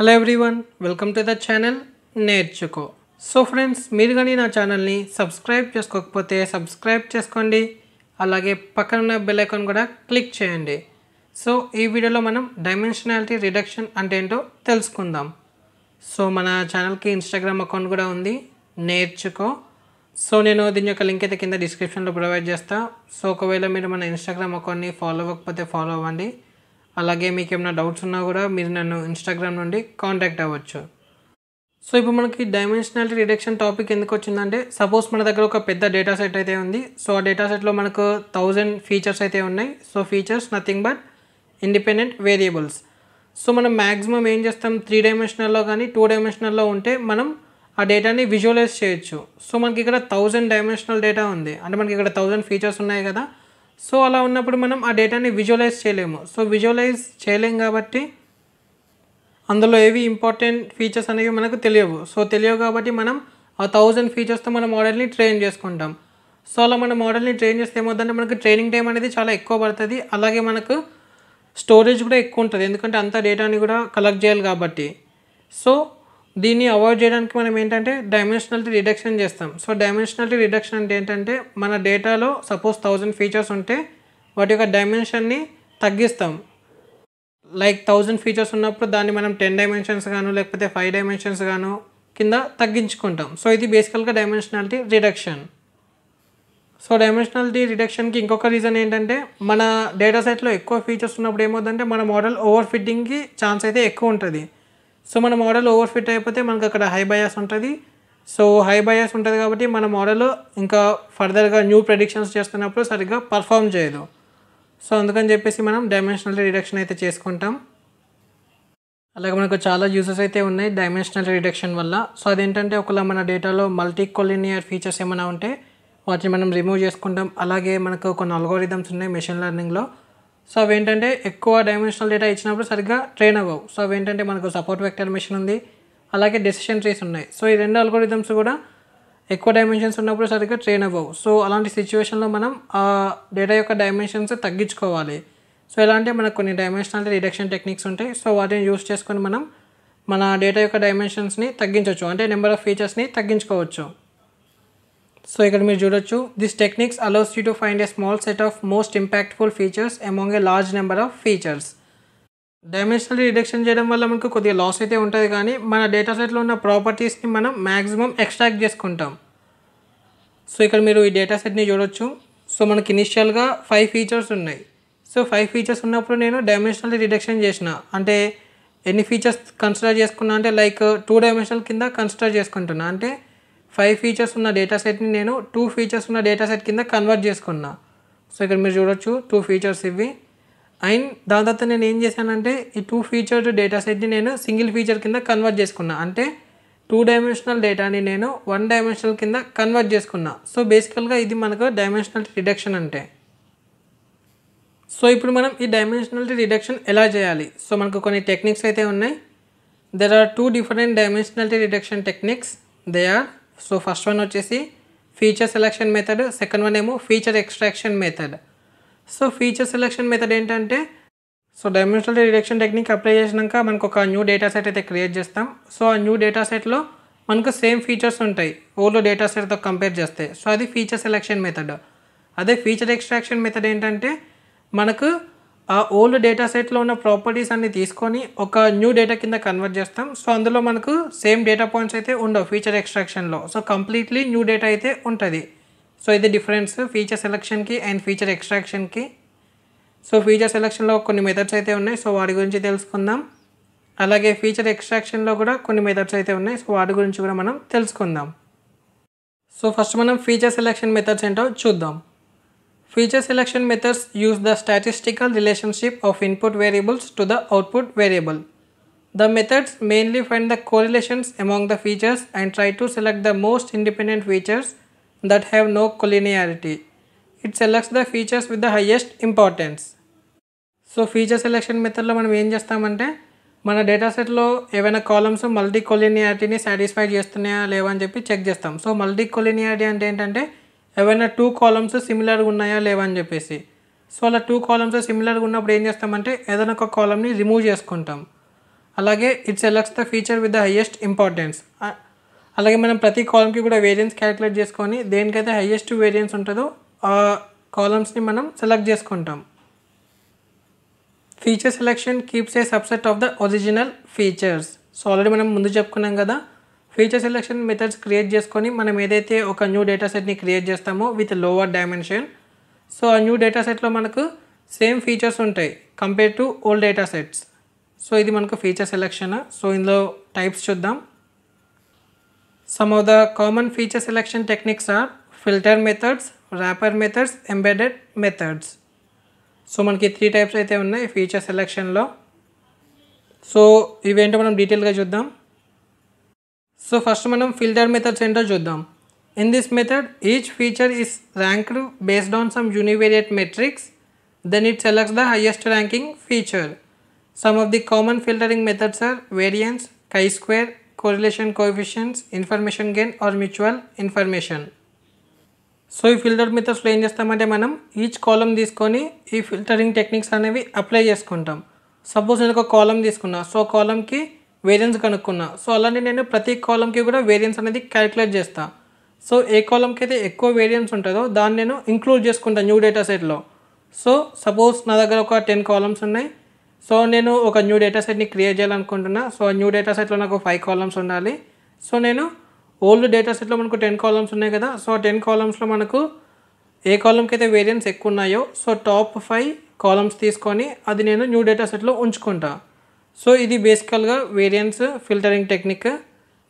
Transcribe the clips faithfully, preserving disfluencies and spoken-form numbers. Hello everyone welcome to the channel Nerchuko so friends మీరు గాని నా ఛానల్ ని సబ్స్క్రైబ్ చేసుకోకపోతే సబ్స్క్రైబ్ చేసుకోండి అలాగే పక్కన ఉన్న బెల్ ఐకాన్ కూడా క్లిక్ చేయండి సో ఈ వీడియోలో మనం డైమెన్షనాలిటీ రిడక్షన్ అంటే ఏంటో తెలుసుకుందాం సో మన ఛానల్ కి ఇన్‌స్టాగ్రామ్ అకౌంట్ కూడా ఉంది నేర్చుకో సో నేను దీని యొక్క లింక్ అయితే కింద డిస్క్రిప్షన్ లో ప్రొవైడ్ చేస్తా సో ఒకవేళ మీరు మన ఇన్‌స్టాగ్రామ్ అకౌంట్ ని ఫాలో అవ్వకపోతే ఫాలో అవ్వండి అలాగే మీకు ఏమైనా డౌట్స్ ఉన్నా కూడా మీరు నన్ను Instagram నుండి కాంటాక్ట్ అవ్వచ్చు సో ఇప్పుడు మనకి డైమెన్షనాలిటీ రిడక్షన్ టాపిక్ ఎందుకు వచ్చిందంటే సపోజ్ మన దగ్గర ఒక పెద్ద డేటా సెట్ అయితే ఉంది సో ఆ డేటా సెట్ లో మనకు one thousand ఫీచర్స్ అయితే ఉన్నాయి so features nothing but independent variables so మనం మాక్సిమం ఏం చేస్తాం three డైమెన్షనల్ లో గాని two డైమెన్షనల్ లో ఉంటే మనం ఆ డేటాని విజువలైజ్ చేయొచ్చు సో మనకి ఇక్కడ one thousand డైమెన్షనల్ డేటా ఉంది అంటే మనకి ఇక్కడ one thousand ఫీచర్స్ ఉన్నాయి కదా సో అలా ఉన్నప్పుడు మనం ఆ డేటాని విజువలైజ్ చేయలేము సో విజువలైజ్ చేయలేం కాబట్టి అందులో ఏవి ఇంపార్టెంట్ ఫీచర్స్ అనేవి మనకు తెలియవు సో తెలియవు కాబట్టి మనం ఆ one thousand ఫీచర్స్ తో మన మోడల్ ని ట్రైన్ చేసుకుంటాం సో అలా మన మోడల్ ని ట్రైన్ చేస్తే ఏమవుతుందంటే మనకు ట్రైనింగ్ టైం అనేది చాలా ఎక్కువ పడుతది అలాగే మనకు స్టోరేజ్ కూడా ఎక్కువ ఉంటది ఎందుకంటే అంత డేటాని కూడా కలెక్ట్ చేయాలి కాబట్టి సో దీన్ని అవాయిడ్ చేయడానికి మనం ఏంటంటే డైమెన్షనాలిటీ రిడక్షన్ చేస్తాం సో డైమెన్షనాలిటీ రిడక్షన్ అంటే ఏంటంటే మన డేటాలో సపోజ్ one thousand ఫీచర్స్ ఉంటే వాటి యొక్క డైమెన్షన్ ని తగ్గిస్తాం లైక్ one thousand ఫీచర్స్ ఉన్నప్పుడు దాన్ని మనం ten డైమెన్షన్స్ గాను లేకపోతే five డైమెన్షన్స్ గాను కింద తగ్గించుకుంటాం సో ఇది బేసికల్ గా dimensionality reduction so dimensionality reduction కి ఇంకొక రీజన్ ఏంటంటే మన డేటా సెట్ లో ఎక్కువ ఫీచర్స్ ఉన్నప్పుడు ఏమవుతుందంటే మన మోడల్ ఓవర్ ఫిట్టింగ్ కి ఛాన్స్ అయితే ఎక్కువ ఉంటది సో మన మోడల్ ఓవర్ ఫిట్ అయిపోతే మనకు అక్కడ హై బయాస్ ఉంటది సో హై బయాస్ ఉంటది కాబట్టి మన మోడల్ ఇంకా ఫర్దర్ గా న్యూ ప్రెడిక్షన్స్ చేస్తున్నప్పుడు సరిగ్గా పర్ఫామ్ చేయదు సో అందుకని చెప్పేసి మనం డైమెన్షనల్ రిడక్షన్ అయితే చేసుకుంటాం అలాగే మనకు చాలా యూజెస్ అయితే ఉన్నాయి డైమెన్షనల్ రిడక్షన్ వల్ల సో అదేంటంటే ఒకలా మన డేటాలో మల్టీ కోలినియర్ ఫీచర్స్ ఏమైనా ఉంటే వాటిని మనం రిమూవ్ చేసుకుంటాం అలాగే మనకు కొన్ని అల్గోరిథమ్స్ ఉన్నాయి మెషిన్ లెర్నింగ్ లో సో ఏంటంటే ఎక్కువ డైమెన్షనల్ డేటా ఇచ్చినప్పుడు సరిగ్గా ట్రైన్ అవ్వవు సో ఏంటంటే మనకు సపోర్ట్ వెక్టర్ మెషిన్ ఉంది అలాగే డెసిషన్ ట్రీస్ ఉన్నాయి సో ఈ రెండు అల్గోరిథమ్స్ కూడా ఎక్కువ డైమెన్షన్స్ ఉన్నప్పుడు సరిగ్గా ట్రైన్ అవ్వవు సో అలాంటి సిచువేషన్ లో మనం ఆ డేటా యొక్క డైమెన్షన్స్ తగ్గించుకోవాలి సో ఇలాంటి మనకు కొన్ని డైమెన్షనల్ రిడక్షన్ టెక్నిక్స్ ఉంటాయి సో వాటిని యూస్ చేసుకొని మనం మన డేటా యొక్క డైమెన్షన్స్ ని తగ్గించొచ్చు అంటే నెంబర్ ఆఫ్ ఫీచర్స్ ని తగ్గించుకోవచ్చు So here you can see this technique allows you to find a small set of most impactful features among a large number of features. Dimensional reduction చేయడం వల్ల మనకు కొద్దిగా loss అయితే ఉంటది కానీ మన డేటా సెట్ లో ఉన్న ప్రాపర్టీస్ ని మనం మాక్సిమం ఎక్స్ట్రాక్ట్ చేసుకుంటాం. సో ఇక్కడ మీరు ఈ డేటా సెట్ ని చూడొచ్చు. సో మనకి ఇనిషియల్ గా five ఫీచర్స్ ఉన్నాయి. సో five ఫీచర్స్ ఉన్నప్పుడు నేను డైమెన్షనల్ రిడక్షన్ చేశనా అంటే ఎన్ని ఫీచర్స్ కన్సిడర్ చేసుకున్నా అంటే లైక్ two డైమెన్షనల్ కింద కన్సిడర్ చేసుకుంటున్నా అంటే five ఫీచర్స్ ఉన్న డేటా సెట్ ని నేను two ఫీచర్స్ ఉన్న డేటా సెట్ కింద కన్వర్ట్ చేసుకున్నా సో ఇక్కడ మీరు చూడొచ్చు two ఫీచర్స్ ఇవి అండ్ దాదాపు నేను ఏం చేశానంటే ఈ two ఫీచర్డ్ డేటా సెట్ ని నేను సింగిల్ ఫీచర్ కింద కన్వర్ట్ చేసుకున్నా అంటే two డైమెన్షనల్ డేటాని నేను one డైమెన్షనల్ కింద కన్వర్ట్ చేసుకున్నా సో బేసికల్ గా ఇది మనకు డైమెన్షనల్ రిడక్షన్ అంటే సో ఇప్పుడు మనం ఈ డైమెన్షనల్ రిడక్షన్ ఎలా చేయాలి సో మనకు కొన్ని టెక్నిక్స్ అయితే ఉన్నాయి there are two different dimensionality reduction techniques they are So first one వచ్చేసి feature selection method second one ఏమో feature extraction method so feature selection method ఏంటంటే so dimensional reduction technique apply చేసినాక మనకు ఒక న్యూ డేటా సెట్ అయితే create చేస్తాం so ఆ new data set లో మనకు సేమ్ ఫీచర్స్ ఉంటాయి ఓల్డ్ డేటా సెట్ తో కంపేర్ చేస్తే సో అది feature selection method అదే feature extraction method ఏంటంటే మనకు ఆ ఓల్డ్ డేటా సెట్ లో ఉన్న ప్రాపర్టీస్ అన్ని తీసుకొని ఒక న్యూ డేటా కింద కన్వర్ట్ చేస్తాం సో అందులో మనకు సేమ్ డేటా పాయింట్స్ అయితే ఉండవు ఫీచర్ ఎక్స్ట్రాక్షన్ లో సో కంప్లీట్లీ న్యూ డేటా అయితే ఉంటది సో ఇది డిఫరెన్స్ ఫీచర్ సెలక్షన్ కి అండ్ ఫీచర్ ఎక్స్ట్రాక్షన్ కి సో ఫీచర్ సెలక్షన్ లో కొన్ని మెథడ్స్ అయితే ఉన్నాయి సో వాటి గురించి తెలుసుకుందాం అలాగే ఫీచర్ ఎక్స్ట్రాక్షన్ లో కూడా కొన్ని మెథడ్స్ అయితే ఉన్నాయి సో వాటి గురించి కూడా మనం తెలుసుకుందాం సో ఫస్ట్ మనం ఫీచర్ సెలక్షన్ మెథడ్స్ ఏంటో చూద్దాం Feature selection methods use the statistical relationship of input variables to the output variable. The methods mainly find the correlations among the features and try to select the most independent features that have no collinearity. It selects the features with the highest importance. So feature selection method lo manam em chestamante mana data set lo evaina columns multi collinearity ni satisfy chestunnaya leva ani cheppi check chestam. So multi collinearity ante entante ఏవైనా two columns similar గా ఉన్నాయా లేవా అని చెప్పేసి so అలా two columns similar గా ఉన్నప్పుడు ఏం చేస్తామంటే ఏదైనా ఒక కాలమ్ ని రిమూవ్ చేసుకుంటాం అలాగే it's selects the feature with the highest importance అలాగే మనం ప్రతి కాలమ్కి కూడా వేరియన్స్ క్యాలిక్యులేట్ చేసుకొని దేనికైతే హైయెస్ట్ వేరియన్స్ ఉంటుందో ఆ కాలమ్స్ని మనం సెలెక్ట్ చేసుకుంటాం. Feature selection keeps a subset of the original features. So already మనం ముందు చెప్పుకున్నాం కదా, ఫీచర్ సెలెక్షన్ మెథడ్స్ క్రియేట్ చేసుకొని మనం ఏదైతే ఒక న్యూ డేటా సెట్ని క్రియేట్ చేస్తామో విత్ లోవర్ డైమెన్షన్, సో ఆ న్యూ డేటా సెట్లో మనకు సేమ్ ఫీచర్స్ ఉంటాయి compare to old data sets. So ఇది మనకు ఫీచర్ సెలెక్షన్. సో ఇందులో టైప్స్ చూద్దాం. Some of the common feature selection techniques are filter methods, wrapper methods, embedded methods. So మనకి three types అయితే ఉన్నాయి ఫీచర్ సెలెక్షన్లో. సో ఇవేంటో మనం డీటెయిల్గా చూద్దాం. సో ఫస్ట్ మనం ఫిల్టర్ మెథడ్స్ ఏంటో చూద్దాం. In this method each feature is ranked based on some univariate metrics, then it selects the highest ranking feature. Some of the common filtering methods are variance, chi-square, correlation coefficients, information gain or mutual information. So if filter methods lo em chestamante manam each column తీసుకొని ఈ filtering techniques అనేవి apply చేసుకుంటాం. Suppose నేను ఒక column తీసుకున్నా, so కాలమ్కి variance కనుక్కున్నా, so అలానే నేను ప్రతి కాలమ్కి కూడా వేరియన్స్ అనేది క్యాలిక్యులేట్ చేస్తా. సో ఏ కాలమ్కి అయితే ఎక్కువ వేరియన్స్ ఉంటుందో దాన్ని నేను ఇంక్లూడ్ చేసుకుంటా న్యూ డేటా సెట్లో. సో సపోజ్ నా దగ్గర ఒక టెన్ కాలమ్స్ ఉన్నాయి, సో నేను ఒక న్యూ డేటా సెట్ని క్రియేట్ చేయాలనుకుంటున్నా. సో ఆ న్యూ డేటా సెట్లో నాకు ఫైవ్ కాలమ్స్ ఉండాలి. సో నేను ఓల్డ్ డేటా సెట్లో మనకు టెన్ కాలమ్స్ ఉన్నాయి కదా, సో టెన్ కాలమ్స్లో మనకు ఏ కాలంకి అయితే వేరియన్స్ ఎక్కువ ఉన్నాయో సో టాప్ ఫైవ్ కాలమ్స్ తీసుకొని అది నేను న్యూ డేటా సెట్లో ఉంచుకుంటా. సో ఇది బేసికల్గా variance filtering technique.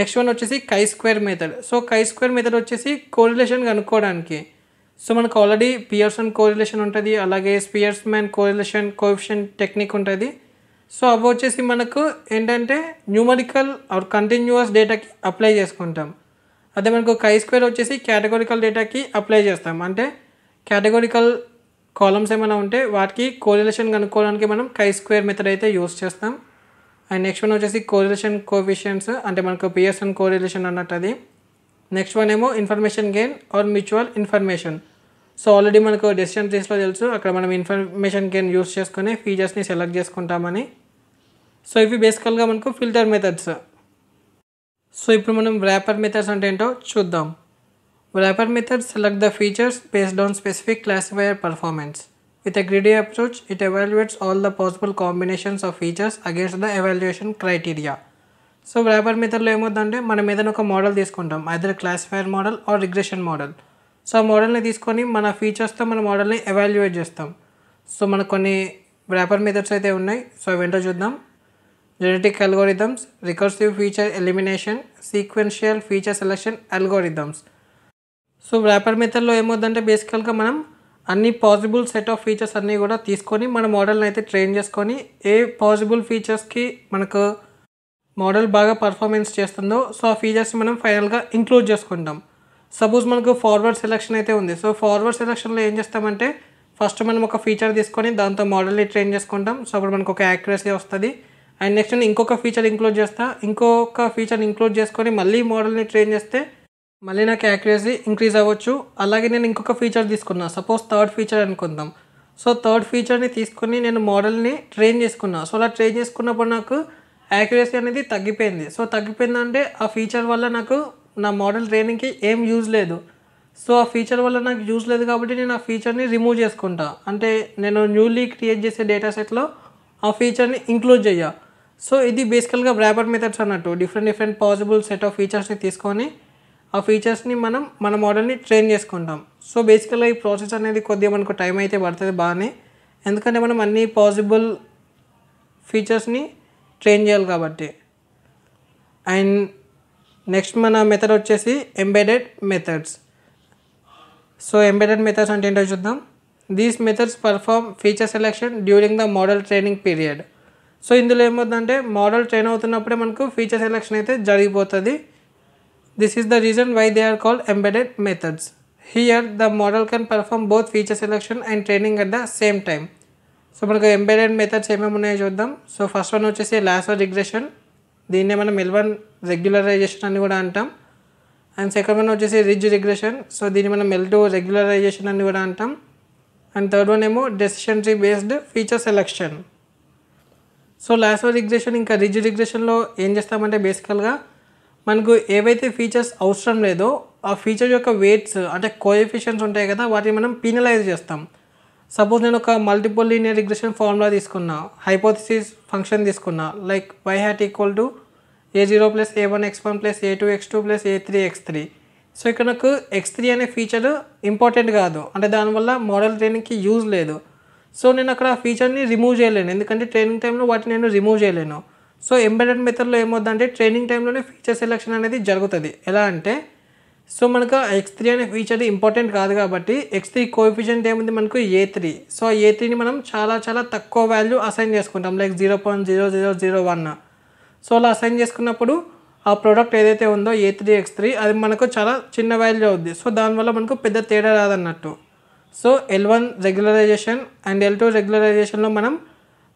Next one వచ్చేసి chi square method. So chi square method వచ్చేసి కోరిలేషన్ కనుక్కోవడానికి. సో మనకు ఆల్రెడీ పియర్సన్ కోరిలేషన్ ఉంటుంది, అలాగే Spearman correlation coefficient technique ఉంటుంది. సో అవి వచ్చేసి మనకు ఏంటంటే న్యూమరికల్ ఆర్ కంటిన్యూస్ డేటాకి అప్లై చేసుకుంటాం. అదే మనకు కై స్క్వేర్ వచ్చేసి కేటగోరికల్ డేటాకి అప్లై చేస్తాం, అంటే కేటగోరికల్ కాలమ్స్ ఏమైనా ఉంటే వాటికి కోరిలేషన్ కనుక్కోవడానికి మనం కై స్క్వేర్ మెథడ్ అయితే యూస్ చేస్తాం. అండ్ నెక్స్ట్ వన్ వచ్చేసి కోరిలేషన్ కోఎఫిషియెంట్స్, అంటే మనకు పియర్సన్ కోరిలేషన్ అన్నట్టు అది. నెక్స్ట్ వన్ ఏమో information gain or mutual information. So already మనకు డెసిషన్ ట్రీస్లో తెలుసు, అక్కడ మనం ఇన్ఫర్మేషన్ గెయిన్ యూస్ చేసుకుని ఫీచర్స్ని సెలెక్ట్ చేసుకుంటామని. సో ఇవి బేసికల్గా మనకు ఫిల్టర్ మెథడ్స్. సో ఇప్పుడు మనం ర్యాపర్ మెథడ్స్ అంటే ఏంటో చూద్దాం. Wrapper methods select the features based on specific classifier performance. With a greedy approach it evaluates all the possible combinations of features against the evaluation criteria. So wrapper మెథడ్లో ఏమవుతుందంటే మనం ఏదైనా ఒక మోడల్ తీసుకుంటాం, either classifier model or regression model. So ఆ మోడల్ని తీసుకొని మన ఫీచర్స్తో మన మోడల్ని ఎవాల్యుయేట్ చేస్తాం. సో మనకు కొన్ని ర్యాపర్ మెథడ్స్ అయితే ఉన్నాయి, సో అవేంటో చూద్దాం. Genetic algorithms, recursive feature elimination, sequential feature selection algorithms. So wrapper మెథడ్లో ఏమవుతుందంటే బేసికల్గా మనం అన్ని పాసిబుల్ సెట్ ఆఫ్ ఫీచర్స్ అన్నీ కూడా తీసుకొని మన మోడల్ని అయితే ట్రైన్ చేసుకొని ఏ పాసిబుల్ ఫీచర్స్కి మనకు మోడల్ బాగా పర్ఫార్మెన్స్ చేస్తుందో సో ఆ ఫీచర్స్ని మనం ఫైనల్గా ఇంక్లూడ్ చేసుకుంటాం. సపోజ్ మనకు ఫార్వర్డ్ సెలెక్షన్ అయితే ఉంది. సో ఫార్వర్డ్ సెలెక్షన్లో ఏం చేస్తామంటే ఫస్ట్ మనం ఒక ఫీచర్ తీసుకొని దాంతో మోడల్ని ట్రైన్ చేసుకుంటాం. సో అప్పుడు మనకు ఒక యాక్యురసీ వస్తుంది. అండ్ నెక్స్ట్ నేను ఇంకొక ఫీచర్ ఇంక్లూడ్ చేస్తా, ఇంకొక ఫీచర్ ఇంక్లూడ్ చేసుకొని మళ్ళీ మోడల్ని ట్రైన్ చేస్తే మళ్ళీ నాకు యాక్యురసీ ఇంక్రీజ్ అవ్వచ్చు. అలాగే నేను ఇంకొక ఫీచర్ తీసుకున్నా, సపోజ్ థర్డ్ ఫీచర్ అనుకుందాం. సో థర్డ్ ఫీచర్ని తీసుకొని నేను మోడల్ని ట్రైన్ చేసుకున్నా. సో అలా ట్రైన్ చేసుకున్నప్పుడు నాకు యాక్యురసీ అనేది తగ్గిపోయింది. సో తగ్గిపోయిందంటే ఆ ఫీచర్ వల్ల నాకు నా మోడల్ ట్రైనింగ్కి ఏం యూజ్ లేదు. సో ఆ ఫీచర్ వల్ల నాకు యూజ్ లేదు కాబట్టి నేను ఆ ఫీచర్ని రిమూవ్ చేసుకుంటా, అంటే నేను న్యూలీ క్రియేట్ చేసే డేటా సెట్లో ఆ ఫీచర్ని ఇంక్లూడ్ చేయ. సో ఇది బేసికల్గా ర్యాపర్ మెథడ్స్ అన్నట్టు, different different possible set of ఫీచర్స్ని తీసుకొని ఆ ఫీచర్స్ని మనం మన మోడల్ని ట్రైన్ చేసుకుంటాం. సో బేసికల్గా ఈ ప్రాసెస్ అనేది కొద్దిగా మనకు టైం అయితే పడుతుంది బాగానే, ఎందుకంటే మనం అన్ని పాసిబుల్ ఫీచర్స్ని ట్రైన్ చేయాలి కాబట్టి. అండ్ నెక్స్ట్ మన మెథడ్ వచ్చేసి embedded methods. So embedded methods అంటే ఏంటో చూద్దాం. These methods perform feature selection during the model training period. So ఇందులో ఏమవుతుందంటే మోడల్ ట్రైన్ అవుతున్నప్పుడే మనకు ఫీచర్ సెలెక్షన్ అయితే జరిగిపోతుంది. This is the reason why they are called embedded methods. Here the model can perform both feature selection and training at the same time. So మనకు embedded methods ఏమేమి ఉన్నాయో చూద్దాం. So first one వచ్చేసి lasso regression, దీన్నే మనం L one regularization అని కూడా అంటాం. అండ్ సెకండ్ వన్ వచ్చేసి రిడ్జ్ రిగ్రెషన్, సో దీన్ని మనం ఎల్ టూ రెగ్యులరైజేషన్ అని కూడా అంటాం. అండ్ థర్డ్ వన్ ఏమో decision tree based feature selection. So lasso regression ఇంకా రిడ్జ్ రిగ్రెషన్లో ఏం చేస్తామంటే బేసికల్గా మనకు ఏవైతే ఫీచర్స్ అవసరం లేదో ఆ ఫీచర్ యొక్క వెయిట్స్ అంటే కోఎఫిషియన్స్ ఉంటాయి కదా వాటిని మనం పీనలైజ్ చేస్తాం. సపోజ్ నేను ఒక మల్టిపుల్ లీనియర్ రిగ్రెషన్ ఫార్ములా తీసుకున్నా, హైపోథిసిస్ ఫంక్షన్ తీసుకున్నా, like y hat equal to a zero plus a one x one plus a two x two plus a three x three. So ఇక్కడ నాకు x three అనే feature important కాదు, అంటే దానివల్ల model ట్రైనింగ్కి use లేదు. So నేను అక్కడ ఆ ఫీచర్ని రిమూవ్ చేయలేను, ఎందుకంటే ట్రైనింగ్ టైంలో వాటిని నేను రిమూవ్ చేయలేను. సో ఎంబెడెడ్ మెథడ్లో ఏమవుతుందంటే ట్రైనింగ్ టైంలోనే ఫీచర్ సెలెక్షన్ అనేది జరుగుతుంది. ఎలా అంటే సో మనకు ఎక్స్ త్రీ అనే ఫీచర్ ఇంపార్టెంట్ కాదు కాబట్టి ఎక్స్ త్రీ కోఎఫిషియంట్ ఏముంది మనకు ఏ త్రీ. సో ఏ త్రీని మనం చాలా చాలా తక్కువ వాల్యూ అసైన్ చేసుకుంటాం, like zero point zero zero zero one. So అలా అసైన్ చేసుకున్నప్పుడు ఆ ప్రోడక్ట్ ఏదైతే ఉందో ఏ త్రీ ఎక్స్ త్రీ అది మనకు చాలా చిన్న వాల్యూ అవుద్ది. సో దానివల్ల మనకు పెద్ద తేడా రాదన్నట్టు. So L one regularization and L two రెగ్యులరైజేషన్లో మనం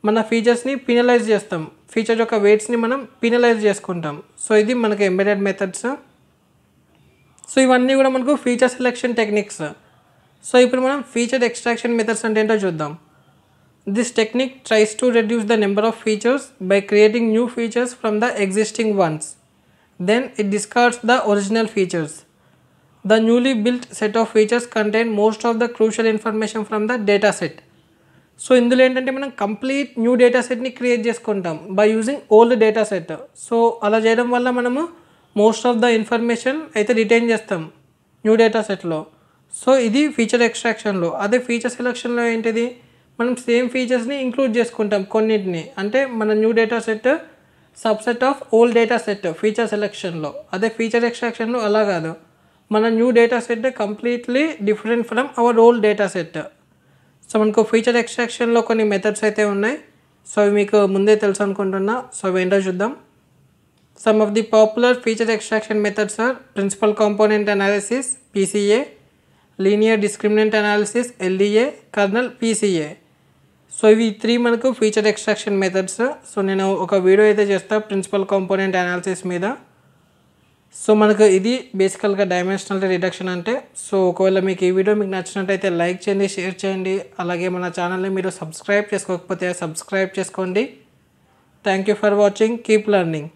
మన ఫీచర్స్ని పీనలైజ్ చేస్తాం, ఫీచర్ యొక్క వెయిట్స్ని మనం పీనలైజ్ చేసుకుంటాం. సో ఇది మనకు ఎంబెడెడ్ మెథడ్స్. సో ఇవన్నీ కూడా మనకు ఫీచర్ సెలెక్షన్ టెక్నిక్స్. సో ఇప్పుడు మనం ఫీచర్ ఎక్స్ట్రాక్షన్ మెథడ్స్ అంటే ఏంటో చూద్దాం. This technique tries to reduce the number of features by creating new features from the existing ones. Then it discards the original features. The newly built set of features contain most of the crucial information from the data set. So ఇందులో ఏంటంటే మనం complete new data సెట్ని create చేసుకుంటాం by using old data set. So అలా చేయడం వల్ల మనము most of the information అయితే రిటైన్ చేస్తాం న్యూ డేటా సెట్లో. సో ఇది ఫీచర్ ఎక్స్ట్రాక్షన్లో. అదే ఫీచర్ సెలక్షన్లో ఏంటిది మనం సేమ్ ఫీచర్స్ని ఇంక్లూడ్ చేసుకుంటాం కొన్నిటిని, అంటే మన new data set subset of old data set feature సెలెక్షన్లో. అదే ఫీచర్ ఎక్స్ట్రాక్షన్లో అలా కాదు, మన new data set completely different from our old data set. So మనకు ఫీచర్ ఎక్స్ట్రాక్షన్లో కొన్ని మెథడ్స్ అయితే ఉన్నాయి, సో అవి మీకు ముందే తెలుసు అనుకుంటున్నా. సో అవి ఏంటో చూద్దాం. Some of the popular feature extraction methods are principal component analysis PCA, linear discriminant analysis LDA, kernel PCA. So ఇవి త్రీ మనకు ఫీచర్ ఎక్స్ట్రాక్షన్ మెథడ్స్. సో నేను ఒక వీడియో అయితే చేస్తాను ప్రిన్సిపల్ కాంపోనెంట్ అనాలిసిస్ మీద. సో మనకు ఇది బేసికల్గా డైమెన్షనల్ రిడక్షన్ అంటే. సో ఒకవేళ మీకు ఈ వీడియో మీకు నచ్చినట్టయితే లైక్ చేయండి, షేర్ చేయండి, అలాగే మన ఛానల్ని మీరు సబ్స్క్రైబ్ చేసుకోకపోతే సబ్స్క్రైబ్ చేసుకోండి. Thank you for watching, keep learning.